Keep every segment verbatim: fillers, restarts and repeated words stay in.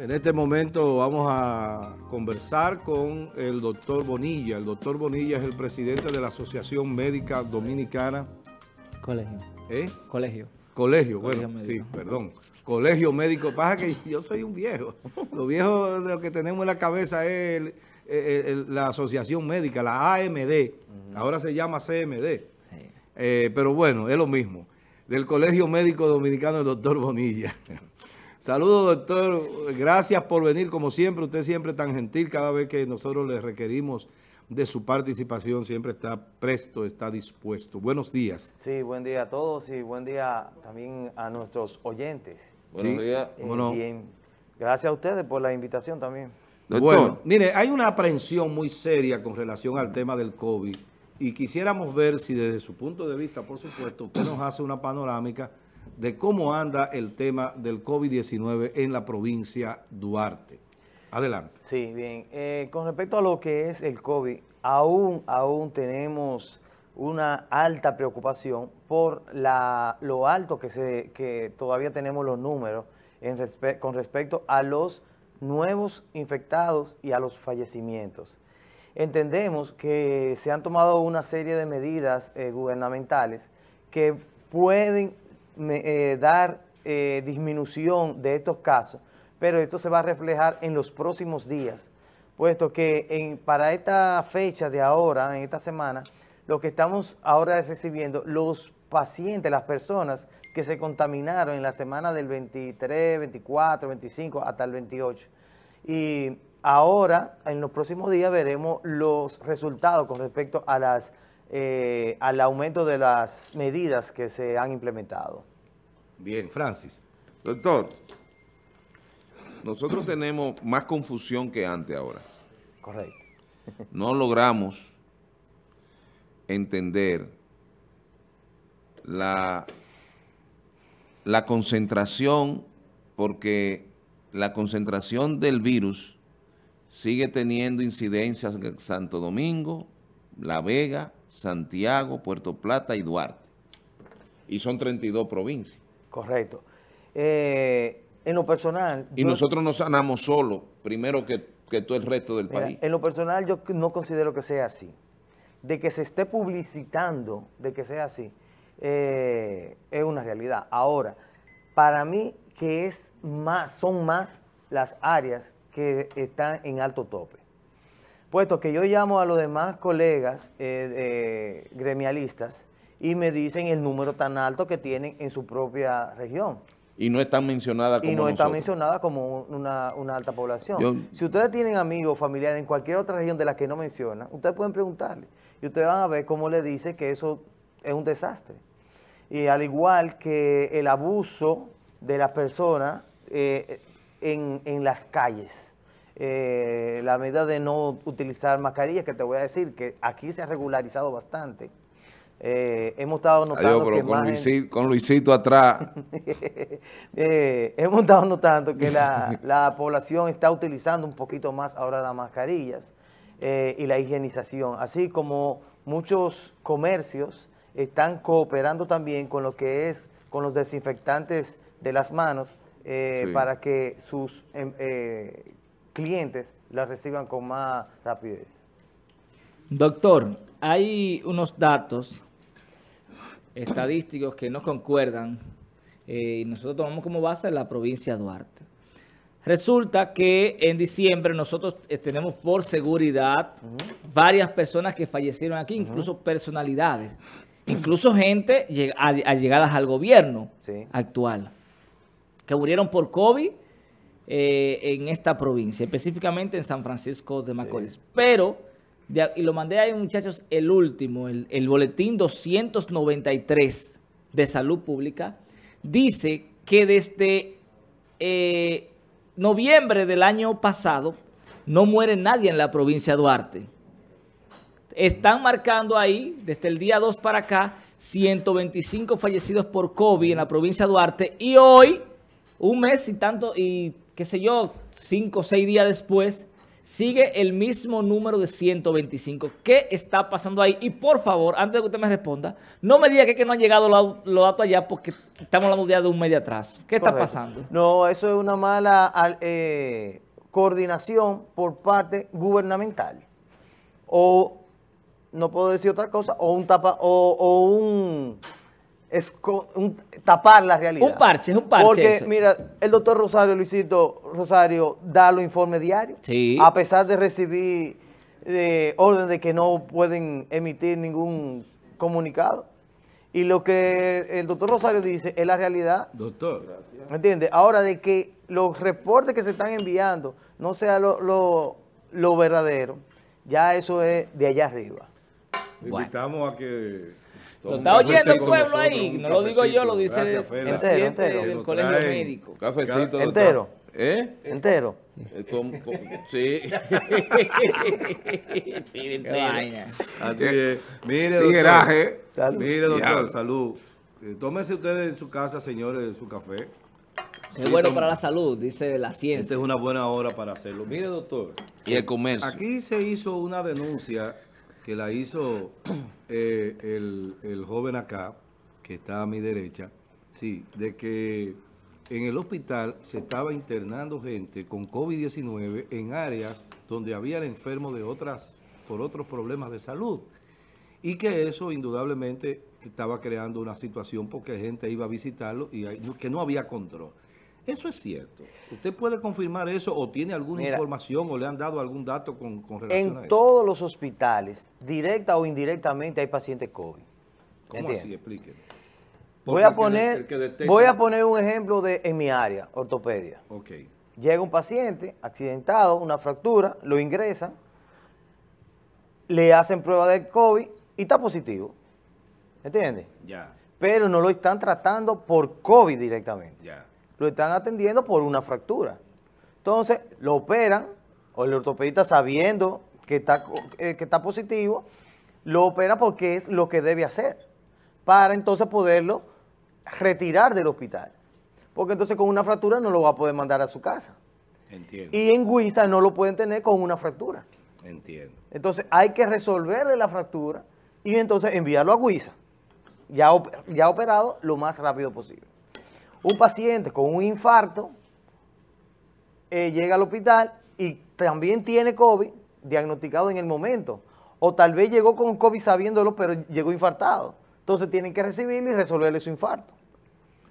En este momento vamos a conversar con el doctor Bonilla. El doctor Bonilla es el presidente de la Asociación Médica Dominicana. Colegio. ¿Eh? Colegio. Colegio, Colegio bueno, médico. Sí, perdón. Colegio Médico. Pasa que yo soy un viejo. Lo viejo lo que tenemos en la cabeza es el, el, el, la Asociación Médica, la A M D. Ahora se llama C M D. Eh, pero bueno, es lo mismo. Del Colegio Médico Dominicano, el doctor Bonilla. Saludos, doctor. Gracias por venir, como siempre. Usted siempre tan gentil. Cada vez que nosotros le requerimos de su participación, siempre está presto, está dispuesto. Buenos días. Sí, buen día a todos y buen día también a nuestros oyentes. Buenos sí, días. Eh, bueno. Bien. Gracias a ustedes por la invitación también. Doctor. Bueno, mire, hay una aprehensión muy seria con relación al tema del COVID y quisiéramos ver si desde su punto de vista, por supuesto, usted nos hace una panorámica de cómo anda el tema del COVID diecinueve en la provincia Duarte. Adelante. Sí, bien. Eh, con respecto a lo que es el COVID, aún, aún tenemos una alta preocupación por la, lo alto que, se, que todavía tenemos los números en respe- con respecto a los nuevos infectados y a los fallecimientos. Entendemos que se han tomado una serie de medidas eh, gubernamentales que pueden Me, eh, dar eh, disminución de estos casos, pero esto se va a reflejar en los próximos días, puesto que en, para esta fecha de ahora, en esta semana, lo que estamos ahora recibiendo, los pacientes, las personas que se contaminaron en la semana del veintitrés, veinticuatro, veinticinco hasta el veintiocho. Y ahora, en los próximos días, veremos los resultados con respecto a las Eh, al aumento de las medidas que se han implementado. Bien, Francis. Doctor, nosotros tenemos más confusión que antes ahora. Correcto. No logramos entender la, la concentración, porque la concentración del virus sigue teniendo incidencias en Santo Domingo, La Vega, Santiago, Puerto Plata y Duarte. Y son treinta y dos provincias. Correcto. Eh, en lo personal... Y yo, nosotros nos sanamos solo, primero que, que todo el resto del mira, país. En lo personal yo no considero que sea así. De que se esté publicitando de que sea así, eh, es una realidad. Ahora, para mí que es más, son más las áreas que están en alto tope. Puesto que yo llamo a los demás colegas eh, eh, gremialistas y me dicen el número tan alto que tienen en su propia región. Y no está mencionada como Y no nosotros. está mencionada como una, una alta población. Yo, si ustedes tienen amigos, familiares en cualquier otra región de las que no mencionan, ustedes pueden preguntarle. Y ustedes van a ver cómo le dice que eso es un desastre. Y al igual que el abuso de las personas eh, en, en las calles. Eh, la medida de no utilizar mascarillas, que te voy a decir que aquí se ha regularizado bastante. Eh, hemos estado notando Ay, yo, que con, más Luisito, en... con Luisito atrás. eh, hemos estado notando que la, la población está utilizando un poquito más ahora las mascarillas eh, y la higienización, así como muchos comercios están cooperando también con lo que es con los desinfectantes de las manos eh, sí. para que sus eh, clientes la reciban con más rapidez. Doctor, hay unos datos estadísticos que no concuerdan eh, y nosotros tomamos como base la provincia de Duarte. Resulta que en diciembre nosotros eh, tenemos por seguridad uh-huh. varias personas que fallecieron aquí, incluso uh-huh. personalidades, incluso gente lleg- allegadas al gobierno sí. actual, que murieron por COVID. Eh, en esta provincia, específicamente en San Francisco de Macorís. Sí. Pero, de, y lo mandé ahí, muchachos, el último, el, el boletín doscientos noventa y tres de Salud Pública, dice que desde eh, noviembre del año pasado no muere nadie en la provincia de Duarte. Están marcando ahí, desde el día dos para acá, ciento veinticinco fallecidos por COVID en la provincia de Duarte y hoy... Un mes y tanto, y qué sé yo, cinco o seis días después, sigue el mismo número de ciento veinticinco. ¿Qué está pasando ahí? Y por favor, antes de que usted me responda, no me diga que, que no han llegado los datos allá porque estamos hablando ya de un mes de atraso. ¿Qué está pasando? No, eso es una mala eh, coordinación por parte gubernamental. O, no puedo decir otra cosa, o un tapa, o, o un... Es un, tapar la realidad. Un parche, es un parche. Porque, eso. mira, el doctor Rosario, Luisito Rosario, da los informes diarios. Sí. A pesar de recibir eh, orden de que no pueden emitir ningún comunicado. Y lo que el doctor Rosario dice es la realidad. Doctor. Gracias. ¿Me entiende? Ahora, de que los reportes que se están enviando no sea lo, lo, lo verdadero, ya eso es de allá arriba. Bueno. Invitamos a que... Lo está oyendo el pueblo ahí, no lo digo yo, lo dice el presidente del Colegio Médico. Cafecito. ¿Entero? ¿Eh? ¿Entero? Sí. Sí, entero. Así es. Mire, doctor. Mire, doctor, salud. Tómense ustedes en su casa, señores, su café. Es bueno para la salud, dice la ciencia. Esta es una buena hora para hacerlo. Mire, doctor. Y el comercio. Aquí se hizo una denuncia que la hizo eh, el, el joven acá, que está a mi derecha, sí, de que en el hospital se estaba internando gente con COVID diecinueve en áreas donde habían enfermos de otras, por otros problemas de salud, y que eso indudablemente estaba creando una situación porque gente iba a visitarlo y hay, que no había control. ¿Eso es cierto? ¿Usted puede confirmar eso o tiene alguna Mira, información o le han dado algún dato con, con relación a eso? En todos los hospitales, directa o indirectamente, hay pacientes COVID. ¿Cómo ¿Entiendes? así? Explíquenlo. Voy a, poner, el que, el que detecta... voy a poner un ejemplo de en mi área, ortopedia. Okay. Llega un paciente accidentado, una fractura, lo ingresan, le hacen prueba del COVID y está positivo. ¿Entiendes? Ya. Pero no lo están tratando por COVID directamente. Ya. Lo están atendiendo por una fractura. Entonces, lo operan, o el ortopedista sabiendo que está, eh, que está positivo, lo opera porque es lo que debe hacer, para entonces poderlo retirar del hospital. Porque entonces con una fractura no lo va a poder mandar a su casa. Entiendo. Y en Guisa no lo pueden tener con una fractura. Entiendo. Entonces, hay que resolverle la fractura y entonces enviarlo a Guisa, ya, ya operado, lo más rápido posible. Un paciente con un infarto eh, llega al hospital y también tiene COVID diagnosticado en el momento. O tal vez llegó con COVID sabiéndolo, pero llegó infartado. Entonces tienen que recibirlo y resolverle su infarto.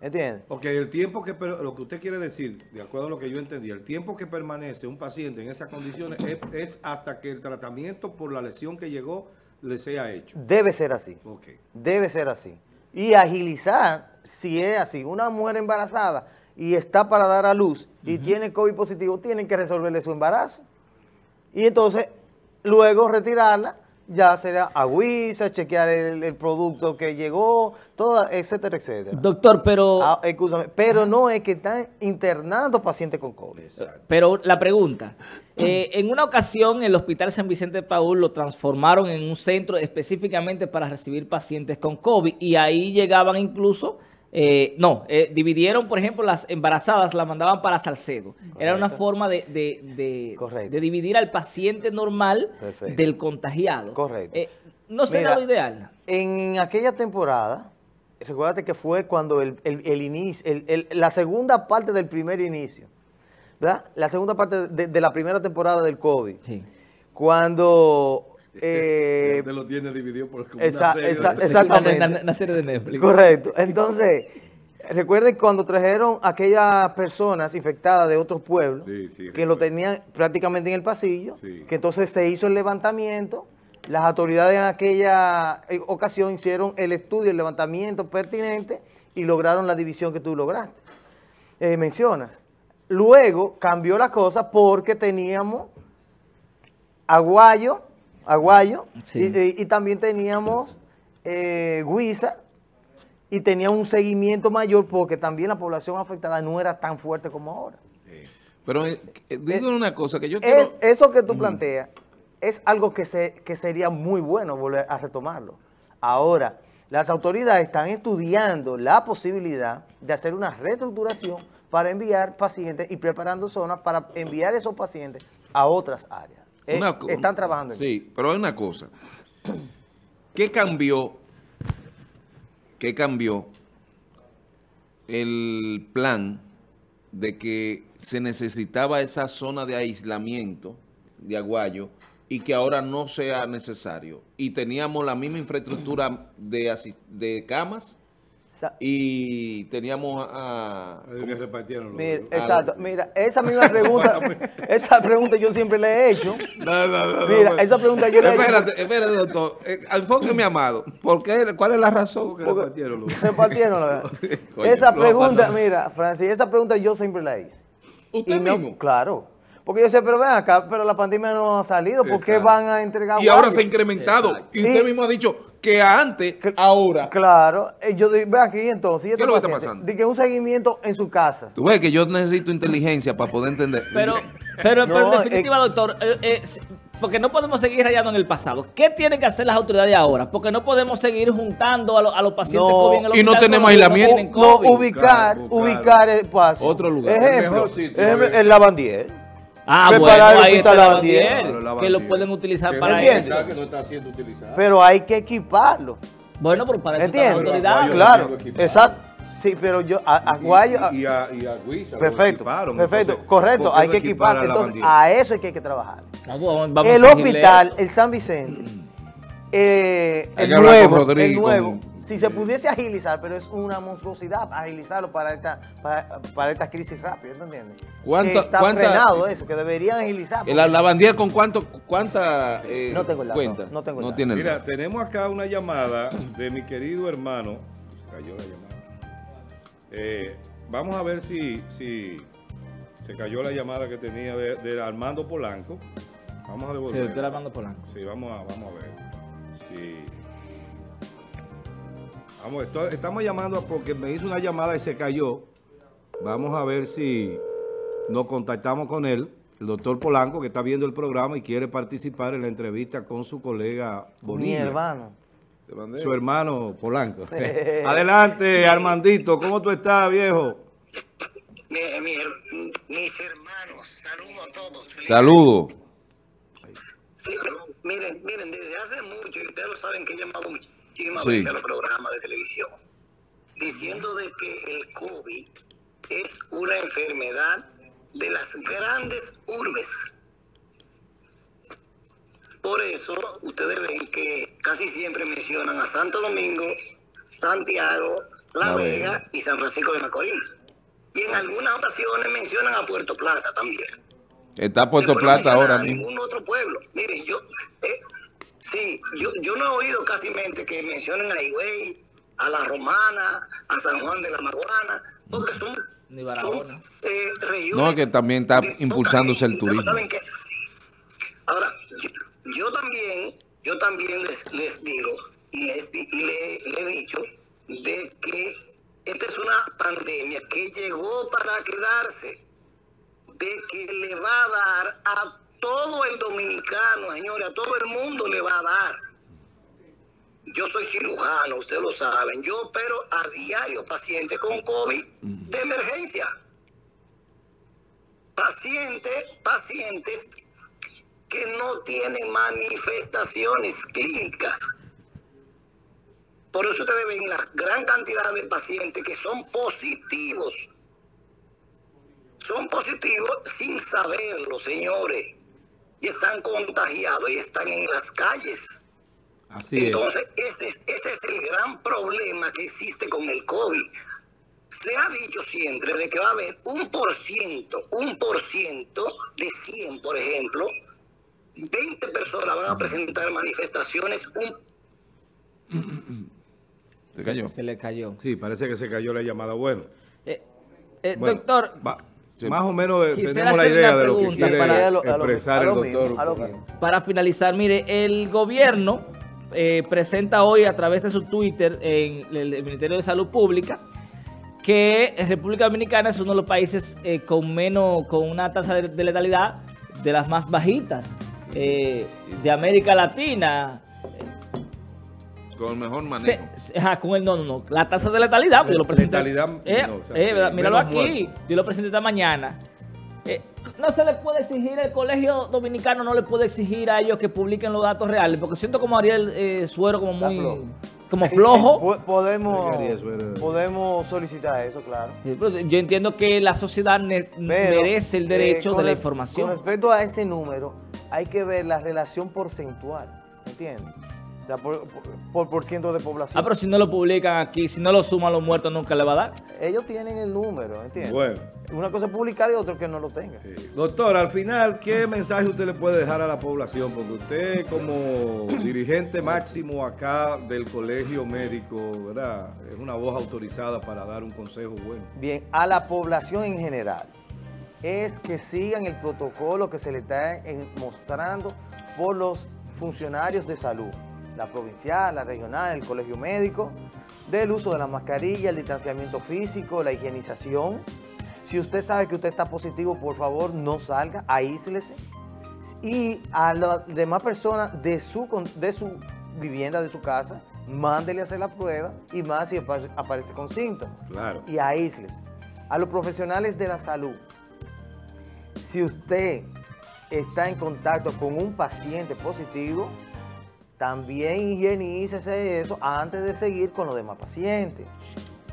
¿Entiendes? Ok, el tiempo que, pero lo que usted quiere decir, de acuerdo a lo que yo entendí, el tiempo que permanece un paciente en esas condiciones es, es hasta que el tratamiento por la lesión que llegó le sea hecho. Debe ser así. Ok. Debe ser así. Y agilizar, si es así, una mujer embarazada y está para dar a luz y uh-huh. tiene COVID positivo, tienen que resolverle su embarazo. Y entonces, luego retirarla, ya será a Guisa, chequear el, el producto que llegó, toda, etcétera, etcétera. Doctor, pero... Ah, excúsame, pero no es que están internando pacientes con COVID. Exacto. Pero la pregunta, eh, en una ocasión el Hospital San Vicente de Paul lo transformaron en un centro específicamente para recibir pacientes con COVID y ahí llegaban incluso... Eh, no, eh, dividieron, por ejemplo, las embarazadas, las mandaban para Salcedo. Correcto. Era una forma de, de, de, de dividir al paciente normal Perfecto. del contagiado. Correcto. Eh, no será Mira, lo ideal. En aquella temporada, recuérdate que fue cuando el, el, el inicio, el, el, la segunda parte del primer inicio, ¿verdad? La segunda parte de, de la primera temporada del COVID. Sí. Cuando... Eh, usted lo tiene dividido por como esa, una serie, esa, de... Exactamente. Una, una serie de Netflix. Correcto. Entonces, recuerden cuando trajeron aquellas personas infectadas de otros pueblos, sí, sí, que recuerdo. lo tenían prácticamente en el pasillo, sí. que entonces se hizo el levantamiento, las autoridades en aquella ocasión hicieron el estudio, el levantamiento pertinente y lograron la división que tú lograste. Eh, mencionas. Luego cambió la cosa porque teníamos a Guayo, a Guayo, sí. y, y, y también teníamos eh, Guisa, y tenía un seguimiento mayor porque también la población afectada no era tan fuerte como ahora. Sí. Pero eh, digo es, una cosa que yo quiero... Es, eso que tú planteas es algo que, se, que sería muy bueno volver a retomarlo. Ahora, las autoridades están estudiando la posibilidad de hacer una reestructuración para enviar pacientes y preparando zonas para enviar esos pacientes a otras áreas. Eh, están trabajando en sí, eso. Pero hay una cosa. ¿Qué cambió? ¿Qué cambió el plan de que se necesitaba esa zona de aislamiento de Aguayo y que ahora no sea necesario? Y teníamos la misma infraestructura de, de camas y teníamos a... Que repartieron los, mira, a exacto, los... mira, esa misma pregunta, esa pregunta yo siempre le he hecho. No, no, no, mira, no, no, esa pregunta yo le he hecho. Espérate, espérate, doctor. Enfóqueme, mi amado. ¿Por qué? ¿Cuál es la razón? Porque repartieron los... Repartieron los... Esa pregunta, mira, Francis, esa pregunta yo siempre la hice. ¿Usted y mismo? No, claro. Porque yo sé, pero ven acá, pero la pandemia no ha salido, ¿por qué van a entregar? Y ahora se ha incrementado. Exacto. Y usted sí mismo ha dicho que antes, que, ahora. Claro, yo ve aquí entonces. ¿Qué es lo que está pasando? De que un seguimiento en su casa. Tú ves que yo necesito inteligencia para poder entender. Pero, pero, no, pero en definitiva, eh, doctor, eh, eh, porque no podemos seguir rayando en el pasado. ¿Qué tienen que hacer las autoridades ahora? Porque no podemos seguir juntando a, lo, a los pacientes no, COVID en el hospital. Y no tenemos aislamiento. No, ubicar, claro, ubicar claro. el espacio. Otro lugar. Ejemplo, el, sitio, ejemplo, el Lavandier. Ah, preparar bueno, ahí está la bandera, que lo pueden utilizar para eso. Pero hay que equiparlo. Bueno, pero para eso está la autoridad. Claro, exacto. Sí, pero yo, a Guayo... Y a Guisa perfecto, lo perfecto, entonces, correcto, hay que equipar. A entonces, a eso es que hay que trabajar. Ah, bueno, vamos el a hospital, eso. El San Vicente, eh, el, nuevo, el nuevo, si se pudiese agilizar, pero es una monstruosidad agilizarlo para esta, para, para esta crisis rápida, ¿entiendes? ¿Cuánta, está cuánta, frenado eso, que deberían agilizar. ¿La Lavandier con cuánto, cuánta eh, no tengo el dato, cuenta? No tengo el dato. No Mira, tenemos acá una llamada de mi querido hermano. Se cayó la llamada. Eh, vamos a ver si, si se cayó la llamada que tenía de, de Armando Polanco. Vamos a devolver. Sí, de Armando Polanco. Sí, vamos a, vamos a ver. Sí. Vamos, estoy, estamos llamando porque me hizo una llamada y se cayó. Vamos a ver si nos contactamos con él, el doctor Polanco, que está viendo el programa y quiere participar en la entrevista con su colega Bonilla. Mi hermano. Su hermano Polanco. Adelante, Armandito, ¿cómo tú estás, viejo? Mi, mi, mis hermanos, saludos a todos. Saludos. Sí, miren, miren, desde hace mucho, y ustedes lo saben que he llamado mucho. Muchísimas veces a los programas de televisión diciendo de que el COVID es una enfermedad de las grandes urbes. Por eso ustedes ven que casi siempre mencionan a Santo Domingo, Santiago, La Vega y San Francisco de Macorís. Y en algunas ocasiones mencionan a Puerto Plata también. Está Puerto Plata ahora mismo. Ningún otro pueblo. Miren, yo... Eh, Sí, yo, yo no he oído casi mente que mencionen a Higüey, a La Romana, a San Juan de la Maguana, porque son, son eh, regiones... No, que también está impulsándose el turismo. Saben que es así. Ahora, yo, yo también, yo también les, les digo y les, les, les he dicho de que esta es una pandemia que llegó para quedarse, de que le va a dar a todo el dominicano, señores, a todo el mundo le va a dar. Yo soy cirujano, ustedes lo saben. Yo opero a diario pacientes con COVID de emergencia. Pacientes, pacientes que no tienen manifestaciones clínicas. Por eso ustedes ven la gran cantidad de pacientes que son positivos. Son positivos sin saberlo, señores. Y están contagiados y están en las calles. Así es. Entonces, ese es, ese es el gran problema que existe con el COVID. Se ha dicho siempre de que va a haber un por ciento, un por ciento de cien, por ejemplo, veinte personas van a presentar manifestaciones. Un... Se cayó. Se le cayó. Sí, parece que se cayó la llamada. Bueno. Eh, eh, bueno doctor... Va. Sí. Más o menos Quisiera tenemos la idea de lo que quiere para, expresar lo, el doctor. Mismo, para finalizar, mire, el gobierno eh, presenta hoy a través de su Twitter en el, el Ministerio de Salud Pública que República Dominicana es uno de los países eh, con menos, con una tasa de, de letalidad de las más bajitas eh, de América Latina. Con el mejor manejo. Se, ajá, con el, no, no, no. La tasa de letalidad, pues yo lo presenté. Letalidad, eh, no, o sea, eh, míralo aquí, muerto. Yo lo presenté esta mañana. Eh, no se le puede exigir, el Colegio Dominicano no le puede exigir a ellos que publiquen los datos reales, porque siento como Ariel eh, Suero como muy flojo. Como flojo. Podemos, podemos solicitar eso, claro. Sí, pero yo entiendo que la sociedad ne pero, merece el derecho eh, de la información. Con respecto a ese número, hay que ver la relación porcentual, ¿entiendes? O sea, por, por, por por ciento de población. Ah, pero si no lo publican aquí, si no lo suman los muertos, nunca le va a dar. Ellos tienen el número, ¿entiendes? Bueno. Una cosa es publicar y otra que no lo tenga. Sí. Doctor, al final, ¿qué mensaje usted le puede dejar a la población? Porque usted como dirigente máximo acá del Colegio Médico, ¿verdad? Es una voz autorizada para dar un consejo bueno. Bien, a la población en general, es que sigan el protocolo que se le está mostrando por los funcionarios de salud. La provincial, la regional, el colegio médico, del uso de la mascarilla, el distanciamiento físico, la higienización. Si usted sabe que usted está positivo, por favor, no salga, aíslese. Y a las demás personas de su, de su vivienda, de su casa, mándele a hacer la prueba, y más si aparece con síntomas. Claro. Y aíslese. A los profesionales de la salud, si usted está en contacto con un paciente positivo, también higienícese eso antes de seguir con los demás pacientes.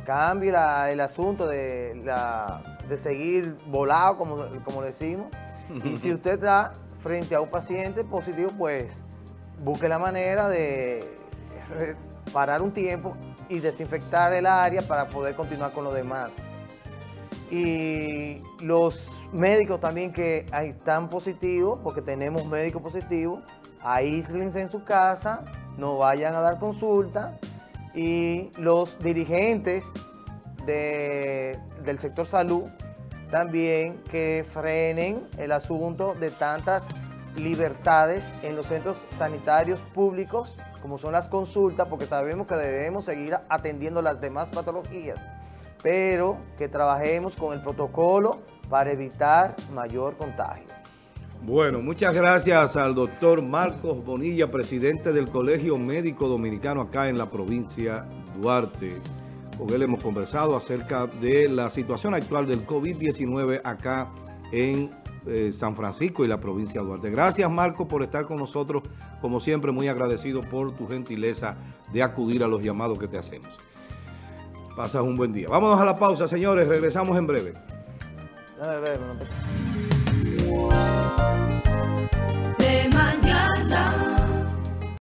Cambie la, el asunto de, la, de seguir volado, como, como decimos. Y si usted está frente a un paciente positivo, pues busque la manera de parar un tiempo y desinfectar el área para poder continuar con los demás. Y los médicos también que están positivos, porque tenemos médicos positivos, aíslense en su casa, no vayan a dar consulta. Y los dirigentes de, del sector salud también que frenen el asunto de tantas libertades en los centros sanitarios públicos, como son las consultas, porque sabemos que debemos seguir atendiendo las demás patologías, pero que trabajemos con el protocolo para evitar mayor contagio. Bueno, muchas gracias al doctor Marcos Bonilla, presidente del Colegio Médico Dominicano acá en la provincia Duarte. Con él hemos conversado acerca de la situación actual del COVID diecinueve acá en eh, San Francisco y la provincia Duarte. Gracias, Marcos, por estar con nosotros. Como siempre, muy agradecido por tu gentileza de acudir a los llamados que te hacemos. Pasas un buen día. Vámonos a la pausa, señores. Regresamos en breve.